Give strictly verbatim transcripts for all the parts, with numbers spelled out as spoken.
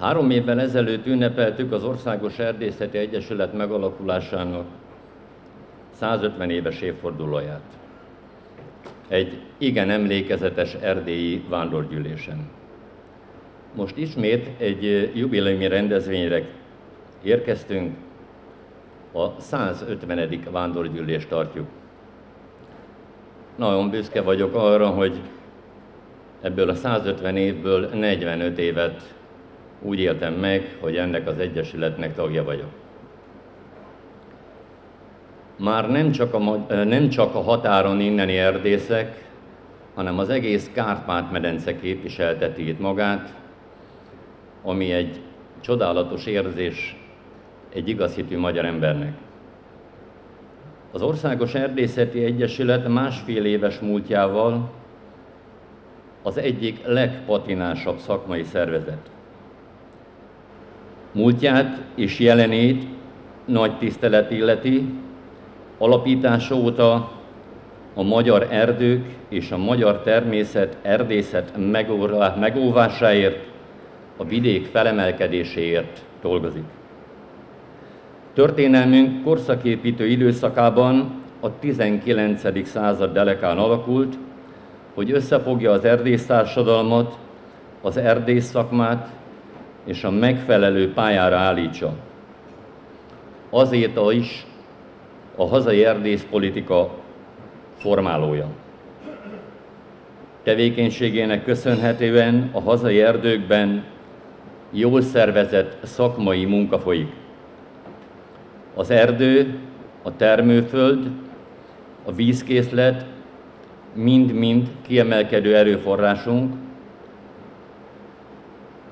Három évvel ezelőtt ünnepeltük az Országos Erdészeti Egyesület megalakulásának százötven éves évfordulóját. Egy igen emlékezetes erdélyi vándorgyűlésen. Most ismét egy jubileumi rendezvényre érkeztünk, a százötvenedik vándorgyűlést tartjuk. Nagyon büszke vagyok arra, hogy ebből a százötven évből negyvenöt évet úgy éltem meg, hogy ennek az egyesületnek tagja vagyok. Már nem csak a, nem csak a határon inneni erdészek, hanem az egész Kárpát-medence képviselteti itt magát, ami egy csodálatos érzés egy igazhitű magyar embernek. Az Országos Erdészeti Egyesület másfél éves múltjával az egyik legpatinásabb szakmai szervezet. Múltját és jelenét nagy tisztelet illeti, alapítása óta a magyar erdők és a magyar természet erdészet megóvásáért, a vidék felemelkedéséért dolgozik. Történelmünk korszaképítő időszakában a tizenkilencedik század derekán alakult, hogy összefogja az erdésztársadalmat, az erdész szakmát és a megfelelő pályára állítsa. Azért is a hazai erdészpolitika formálója. Tevékenységének köszönhetően a hazai erdőkben jól szervezett szakmai munka folyik. Az erdő, a termőföld, a vízkészlet mind-mind kiemelkedő erőforrásunk,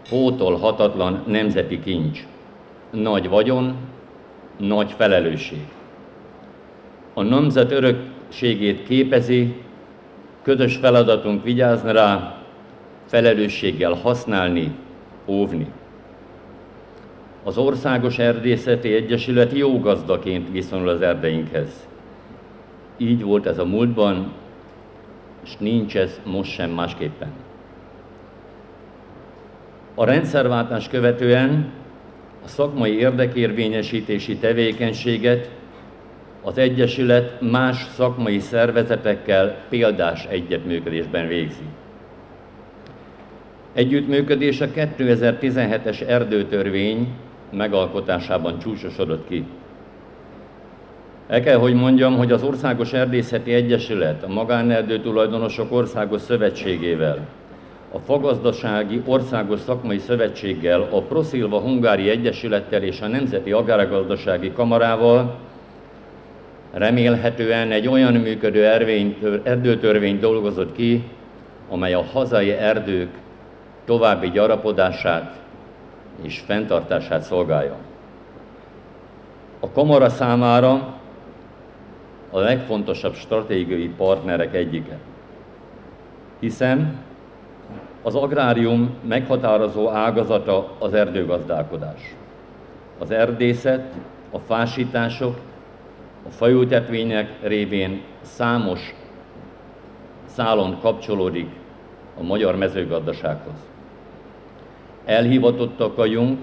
pótolhatatlan nemzeti kincs, nagy vagyon, nagy felelősség. A nemzet örökségét képezi, közös feladatunk vigyázni rá, felelősséggel használni, óvni. Az Országos Erdészeti Egyesület jó gazdaként viszonyul az erdeinkhez. Így volt ez a múltban, és nincs ez most sem másképpen. A rendszerváltás követően a szakmai érdekérvényesítési tevékenységet az Egyesület más szakmai szervezetekkel példás együttműködésben végzi. Együttműködés a kétezer-tizenhetes erdőtörvény megalkotásában csúcsosodott ki. El kell, hogy mondjam, hogy az Országos Erdészeti Egyesület a Magánerdő Tulajdonosok Országos Szövetségével, a Fagazdasági Országos Szakmai Szövetséggel, a Proszilva Hungári Egyesülettel és a Nemzeti Agrárgazdasági Kamarával remélhetően egy olyan működő erdőtörvény dolgozott ki, amely a hazai erdők további gyarapodását és fenntartását szolgálja. A kamara számára a legfontosabb stratégiai partnerek egyike, hiszen az agrárium meghatározó ágazata az erdőgazdálkodás. Az erdészet, a fásítások, a faültetvények révén számos szálon kapcsolódik a magyar mezőgazdasághoz. Elhivatottak vagyunk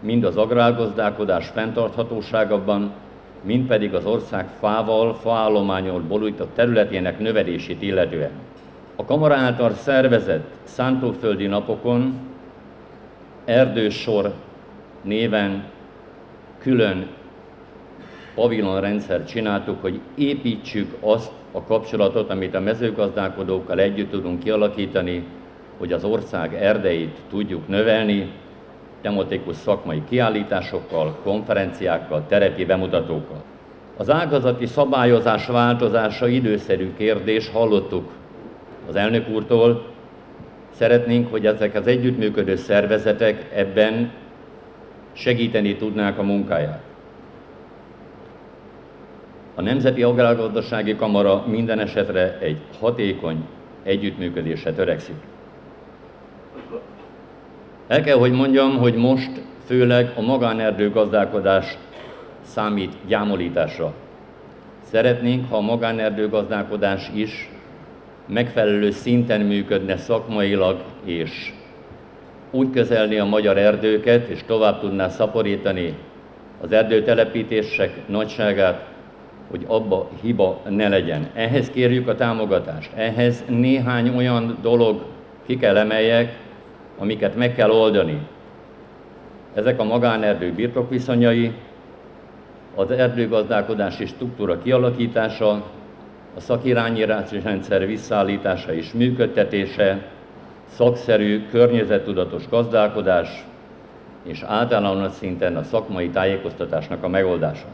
mind az agrárgazdálkodás fenntarthatóságában, mind pedig az ország fával, faállományol borújtott területének növelését illetően. A kamara által szervezett szántóföldi napokon Erdősor néven külön pavilonrendszert csináltuk, hogy építsük azt a kapcsolatot, amit a mezőgazdálkodókkal együtt tudunk kialakítani, hogy az ország erdeit tudjuk növelni, tematikus szakmai kiállításokkal, konferenciákkal, terepi bemutatókkal. Az ágazati szabályozás változása időszerű kérdés, hallottuk az elnök úrtól. Szeretnénk, hogy ezek az együttműködő szervezetek ebben segíteni tudnák a munkáját. A Nemzeti Agrárgazdasági Kamara minden esetre egy hatékony együttműködésre törekszik. El kell, hogy mondjam, hogy most főleg a magánerdőgazdálkodás számít gyámolításra. Szeretnénk, ha a magánerdőgazdálkodás is megfelelő szinten működne szakmailag és úgy kezelni a magyar erdőket, és tovább tudná szaporítani az erdőtelepítések nagyságát, hogy abba hiba ne legyen. Ehhez kérjük a támogatást, ehhez néhány olyan dolog ki kell emeljek, amiket meg kell oldani. Ezek a magánerdő birtokviszonyai, az erdőgazdálkodási struktúra kialakítása, a szakirányítási rendszer visszaállítása és működtetése, szakszerű, környezettudatos gazdálkodás és általános szinten a szakmai tájékoztatásnak a megoldása.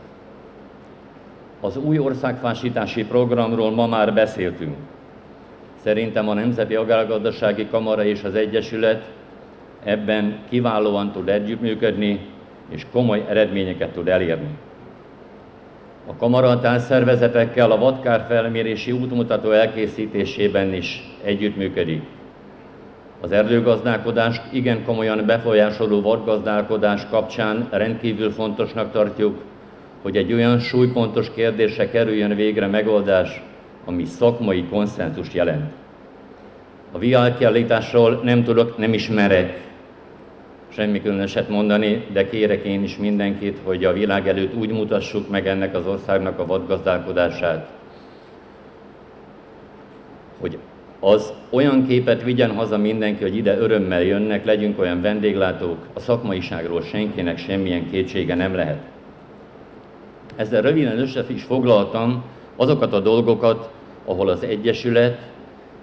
Az új országfásítási programról ma már beszéltünk. Szerintem a Nemzeti Agrárgazdasági Kamara és az Egyesület ebben kiválóan tud együttműködni, és komoly eredményeket tud elérni. A kamaratás szervezetekkel a vadkárfelmérési útmutató elkészítésében is együttműködik. Az erdőgazdálkodást igen komolyan befolyásoló vadgazdálkodás kapcsán rendkívül fontosnak tartjuk, hogy egy olyan súlypontos kérdésre kerüljön végre megoldás, ami szakmai konszenzust jelent. A viálkiállításról nem tudok, nem ismerek semmi különöset mondani, de kérek én is mindenkit, hogy a világ előtt úgy mutassuk meg ennek az országnak a vadgazdálkodását, hogy az olyan képet vigyen haza mindenki, hogy ide örömmel jönnek, legyünk olyan vendéglátók, a szakmaiságról senkinek semmilyen kétsége nem lehet. Ezzel röviden össze is foglaltam azokat a dolgokat, ahol az Egyesület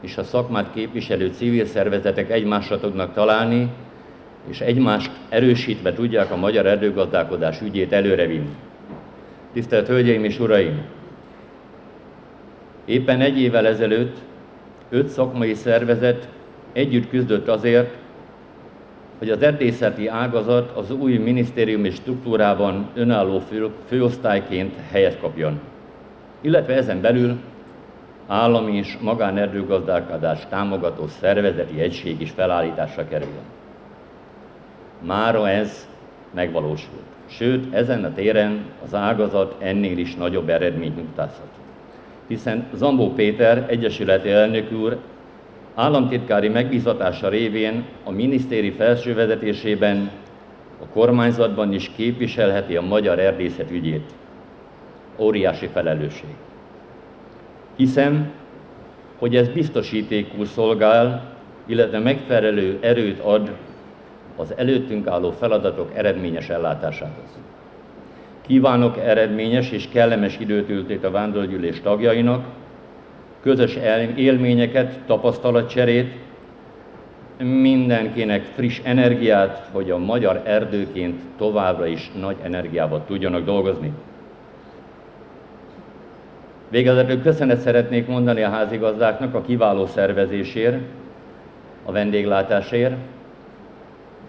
és a szakmát képviselő civil szervezetek egymásra tudnak találni, és egymást erősítve tudják a magyar erdőgazdálkodás ügyét előrevinni. Tisztelt Hölgyeim és Uraim! Éppen egy évvel ezelőtt öt szakmai szervezet együtt küzdött azért, hogy az erdészeti ágazat az új minisztériumi struktúrában önálló fő, főosztályként helyet kapjon, illetve ezen belül állami és magánerdőgazdálkodás támogató szervezeti egység is felállításra kerüljön. Mára ez megvalósult, sőt, ezen a téren az ágazat ennél is nagyobb eredményt nyugtázhat, hiszen Zambó Péter egyesületi elnök úr államtitkári megbízatása révén a minisztéri felsővezetésében a kormányzatban is képviselheti a magyar erdészet ügyét. Óriási felelősség. Hiszem, hogy ez biztosítékul szolgál, illetve megfelelő erőt ad az előttünk álló feladatok eredményes ellátásához. Kívánok eredményes és kellemes időtöltét a Vándorgyűlés tagjainak, közös élményeket, tapasztalatcserét, mindenkinek friss energiát, hogy a magyar erdőként továbbra is nagy energiával tudjanak dolgozni. Végezetül köszönet szeretnék mondani a házigazdáknak a kiváló szervezésért, a vendéglátásért.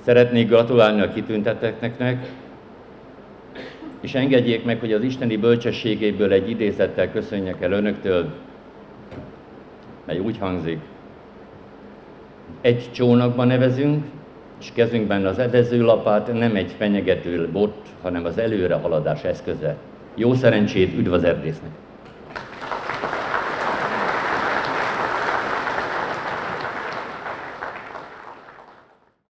Szeretnék gratulálni a kitüntetetteknek, és engedjék meg, hogy az isteni bölcsességéből egy idézettel köszönjek el önöktől, mely úgy hangzik: egy csónakba nevezünk, és kezünkben az edezőlapát, nem egy fenyegető bot, hanem az előrehaladás eszköze. Jó szerencsét, üdv az erdésznek!